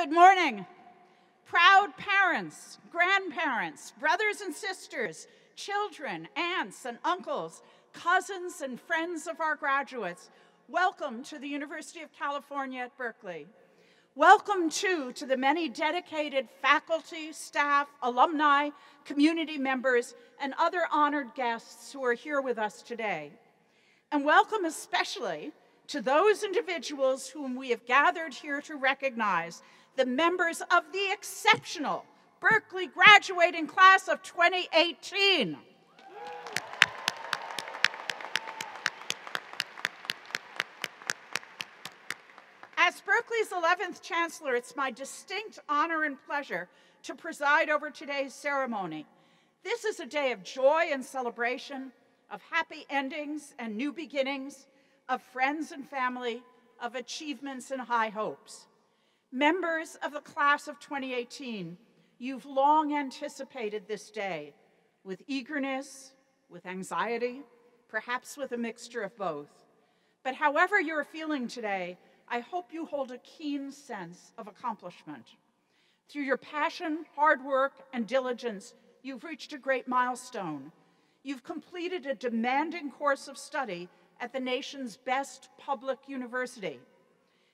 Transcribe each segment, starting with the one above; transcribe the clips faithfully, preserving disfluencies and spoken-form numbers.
Good morning. Proud parents, grandparents, brothers and sisters, children, aunts and uncles, cousins and friends of our graduates, welcome to the University of California at Berkeley. Welcome, too, to the many dedicated faculty, staff, alumni, community members, and other honored guests who are here with us today. And welcome especially to those individuals whom we have gathered here to recognize the members of the exceptional Berkeley graduating class of twenty eighteen. As Berkeley's eleventh chancellor, it's my distinct honor and pleasure to preside over today's ceremony. This is a day of joy and celebration, of happy endings and new beginnings, of friends and family, of achievements and high hopes. Members of the class of twenty eighteen, you've long anticipated this day with eagerness, with anxiety, perhaps with a mixture of both. But however you're feeling today, I hope you hold a keen sense of accomplishment. Through your passion, hard work, and diligence, you've reached a great milestone. You've completed a demanding course of study at the nation's best public university.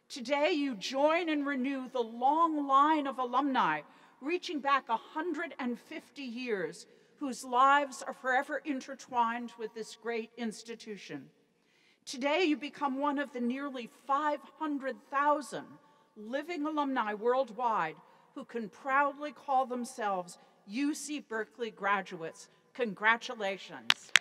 Today, you join and renew the long line of alumni reaching back one hundred fifty years, whose lives are forever intertwined with this great institution. Today, you become one of the nearly five hundred thousand living alumni worldwide who can proudly call themselves U C Berkeley graduates. Congratulations.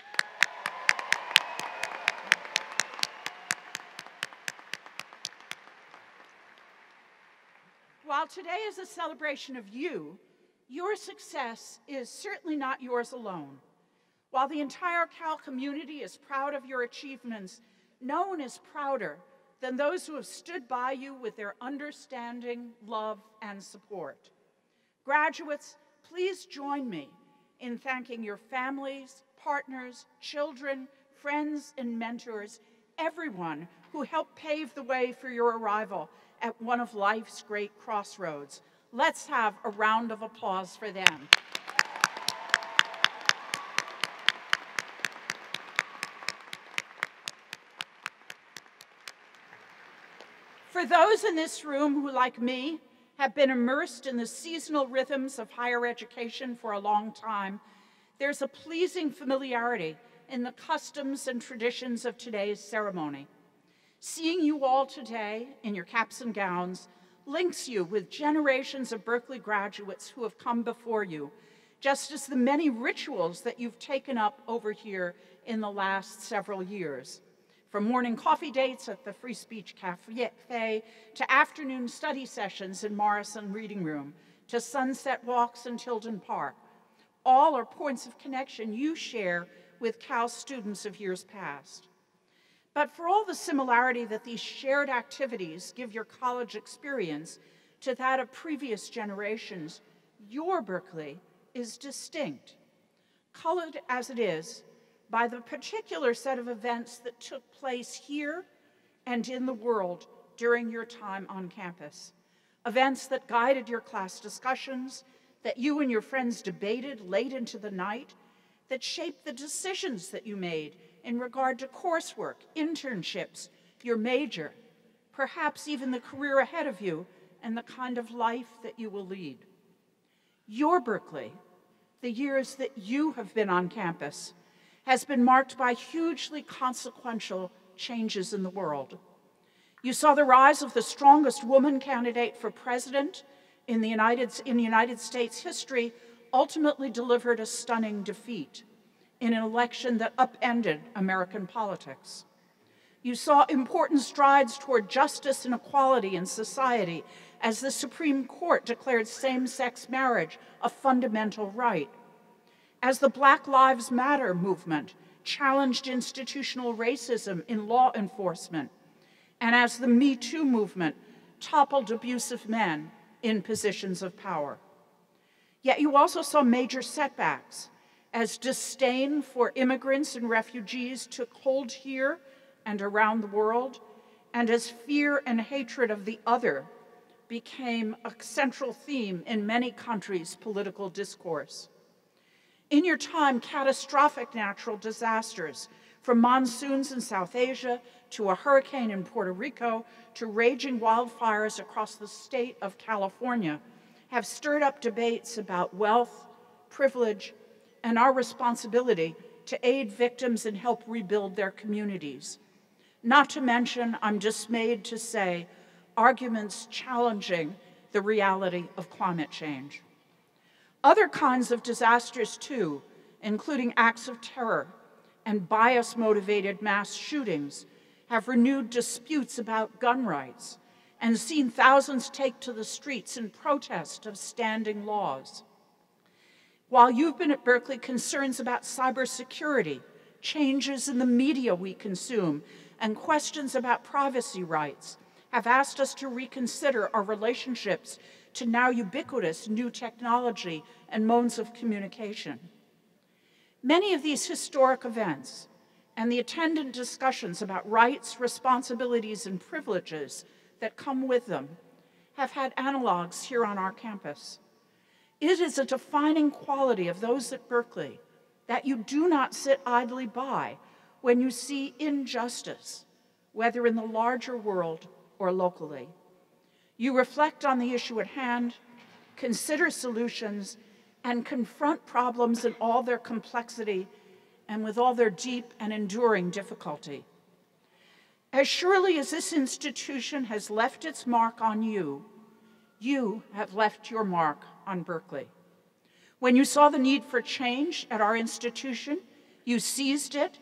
While today is a celebration of you, your success is certainly not yours alone. While the entire Cal community is proud of your achievements, no one is prouder than those who have stood by you with their understanding, love, and support. Graduates, please join me in thanking your families, partners, children, friends, and mentors, everyone who helped pave the way for your arrival at one of life's great crossroads. Let's have a round of applause for them. For those in this room who, like me, have been immersed in the seasonal rhythms of higher education for a long time, there's a pleasing familiarity in the customs and traditions of today's ceremony. Seeing you all today in your caps and gowns links you with generations of Berkeley graduates who have come before you, just as the many rituals that you've taken up over here in the last several years. From morning coffee dates at the Free Speech Cafe, to afternoon study sessions in Morrison Reading Room, to sunset walks in Tilden Park. All are points of connection you share with Cal students of years past. But for all the similarity that these shared activities give your college experience to that of previous generations, your Berkeley is distinct, colored as it is by the particular set of events that took place here and in the world during your time on campus. Events that guided your class discussions, that you and your friends debated late into the night, that shaped the decisions that you made in regard to coursework, internships, your major, perhaps even the career ahead of you and the kind of life that you will lead. Your Berkeley, the years that you have been on campus, has been marked by hugely consequential changes in the world. You saw the rise of the strongest woman candidate for president in the United, in United States history, ultimately delivered a stunning defeat in an election that upended American politics. You saw important strides toward justice and equality in society as the Supreme Court declared same-sex marriage a fundamental right. As the Black Lives Matter movement challenged institutional racism in law enforcement, and as the Me Too movement toppled abusive men in positions of power. Yet you also saw major setbacks as disdain for immigrants and refugees took hold here and around the world, and as fear and hatred of the other became a central theme in many countries' political discourse. In your time, catastrophic natural disasters, from monsoons in South Asia to a hurricane in Puerto Rico to raging wildfires across the state of California, have stirred up debates about wealth, privilege, and our responsibility to aid victims and help rebuild their communities. Not to mention, I'm dismayed to say, arguments challenging the reality of climate change. Other kinds of disasters too, including acts of terror and bias-motivated mass shootings, have renewed disputes about gun rights and seen thousands take to the streets in protest of standing laws. While you've been at Berkeley, concerns about cybersecurity, changes in the media we consume, and questions about privacy rights have asked us to reconsider our relationships to now ubiquitous new technology and modes of communication. Many of these historic events and the attendant discussions about rights, responsibilities, and privileges that come with them have had analogs here on our campus. It is a defining quality of those at Berkeley that you do not sit idly by when you see injustice, whether in the larger world or locally. You reflect on the issue at hand, consider solutions, and confront problems in all their complexity and with all their deep and enduring difficulty. As surely as this institution has left its mark on you, you have left your mark on Berkeley. When you saw the need for change at our institution, you seized it,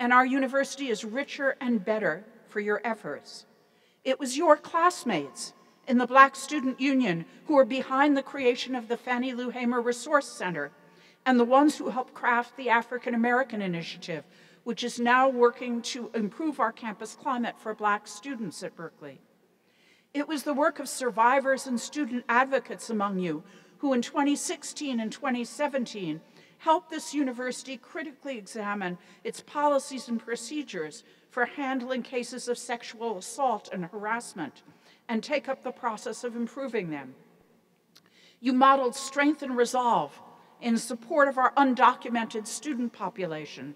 and our university is richer and better for your efforts. It was your classmates in the Black Student Union who were behind the creation of the Fannie Lou Hamer Resource Center, and the ones who helped craft the African American Initiative, which is now working to improve our campus climate for Black students at Berkeley. It was the work of survivors and student advocates among you who in twenty sixteen and twenty seventeen helped this university critically examine its policies and procedures for handling cases of sexual assault and harassment and take up the process of improving them. You modeled strength and resolve in support of our undocumented student population,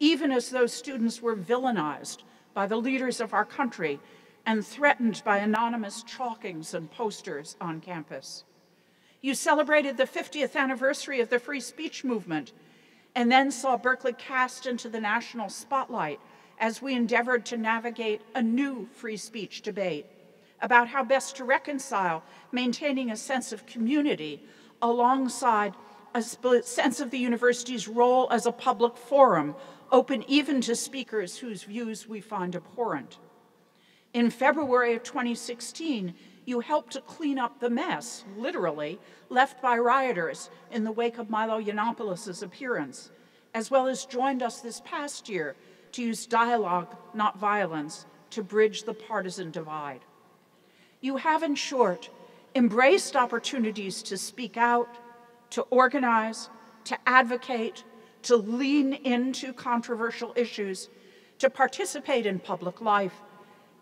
even as those students were villainized by the leaders of our country and threatened by anonymous chalkings and posters on campus. You celebrated the fiftieth anniversary of the free speech movement and then saw Berkeley cast into the national spotlight as we endeavored to navigate a new free speech debate about how best to reconcile maintaining a sense of community alongside a sense of the university's role as a public forum, open even to speakers whose views we find abhorrent. In February of twenty sixteen, you helped to clean up the mess, literally, left by rioters in the wake of Milo Yiannopoulos' appearance, as well as joined us this past year to use dialogue, not violence, to bridge the partisan divide. You have, in short, embraced opportunities to speak out, to organize, to advocate, to lean into controversial issues, to participate in public life,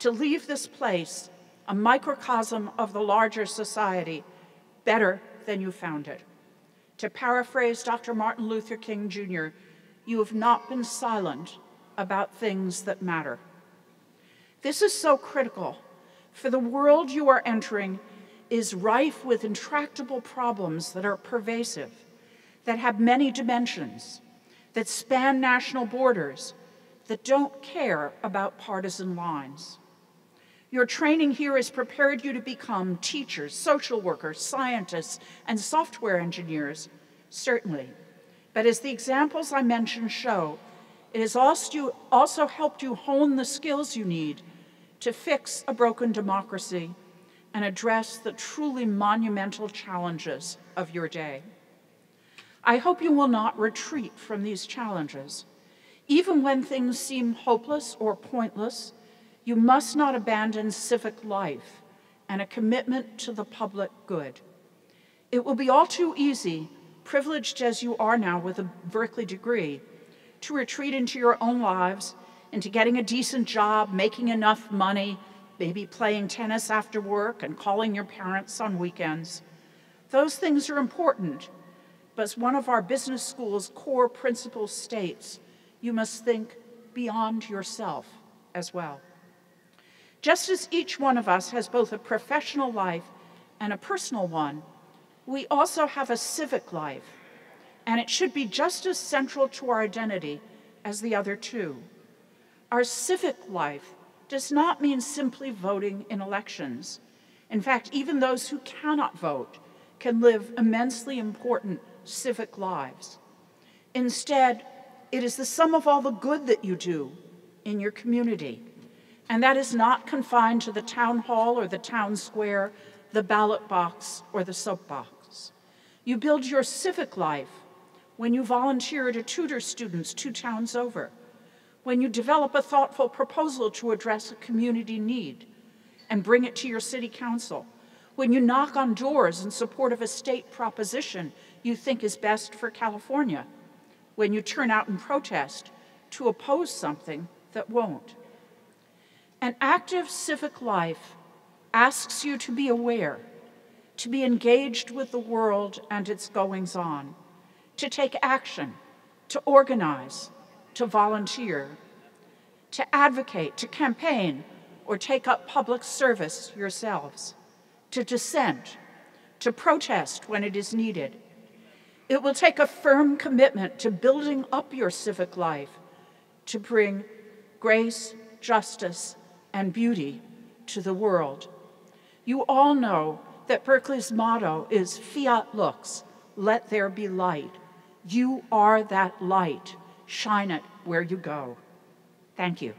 to leave this place, a microcosm of the larger society, better than you found it. To paraphrase Doctor Martin Luther King Junior, you have not been silent about things that matter. This is so critical, for the world you are entering is rife with intractable problems that are pervasive, that have many dimensions, that span national borders, that don't care about partisan lines. Your training here has prepared you to become teachers, social workers, scientists, and software engineers, certainly. But as the examples I mentioned show, it has also helped you hone the skills you need to fix a broken democracy and address the truly monumental challenges of your day. I hope you will not retreat from these challenges. Even when things seem hopeless or pointless, you must not abandon civic life and a commitment to the public good. It will be all too easy, privileged as you are now with a Berkeley degree, to retreat into your own lives, into getting a decent job, making enough money, maybe playing tennis after work and calling your parents on weekends. Those things are important, but as one of our business school's core principles states, you must think beyond yourself as well. Just as each one of us has both a professional life and a personal one, we also have a civic life, and it should be just as central to our identity as the other two. Our civic life does not mean simply voting in elections. In fact, even those who cannot vote can live immensely important civic lives. Instead, it is the sum of all the good that you do in your community. And that is not confined to the town hall or the town square, the ballot box or the soapbox. You build your civic life when you volunteer to tutor students two towns over, when you develop a thoughtful proposal to address a community need and bring it to your city council, when you knock on doors in support of a state proposition you think is best for California, when you turn out in protest to oppose something that won't. An active civic life asks you to be aware, to be engaged with the world and its goings-on, to take action, to organize, to volunteer, to advocate, to campaign, or take up public service yourselves, to dissent, to protest when it is needed. It will take a firm commitment to building up your civic life to bring grace, justice, and beauty to the world. You all know that Berkeley's motto is Fiat Lux, let there be light. You are that light. Shine it where you go. Thank you.